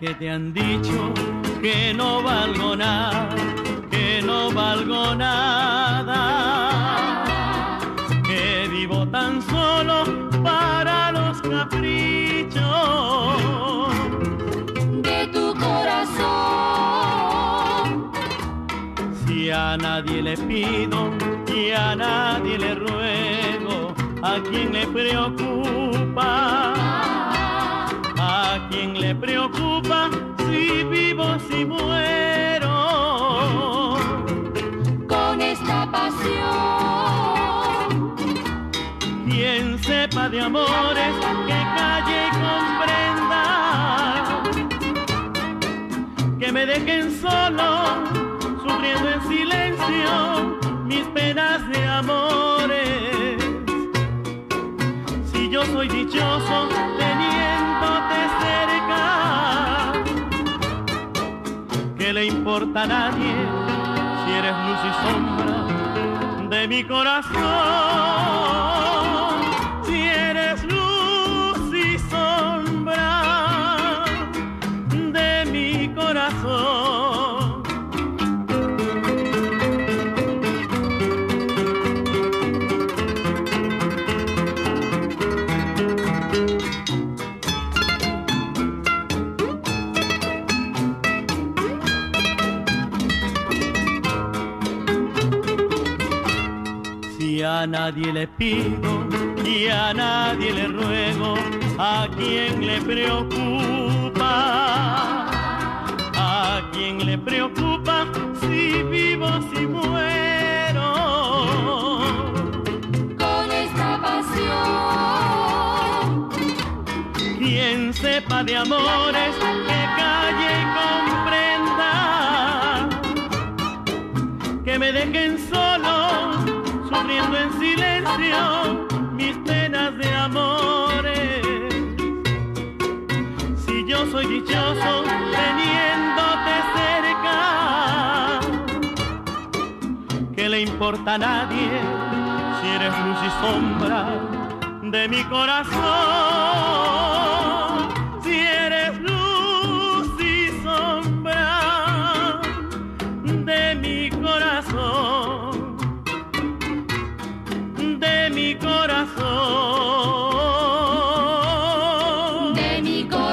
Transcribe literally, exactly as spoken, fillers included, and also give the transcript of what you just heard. que te han dicho que no valgo nada, que no valgo nada, que vivo tan solo para los caprichos de tu corazón. Si a nadie le pido y a nadie le ruego, ¿a quién le preocupa? ¿A quién le preocupa si vivo, si muero? Con esta pasión. Quien sepa de amores, que calle y comprenda. Que me dejen solo, sufriendo en silencio mis penas de amores. Si yo soy dichoso, ¿qué le importa a nadie si eres luz y sombra de mi corazón? Si eres luz y sombra de mi corazón. A nadie le pido y a nadie le ruego, ¿a quién le preocupa? ¿A quién le preocupa si vivo, si muero? Con esta pasión. Quien sepa de amores, que calle y comprenda. Que me dejen solo, sufriendo en silencio mis penas de amores. Si yo soy dichoso teniéndote cerca, ¿qué le importa a nadie si eres luz y sombra de mi corazón? Si eres luz y sombra de mi corazón. De mi corazón, de mi corazón.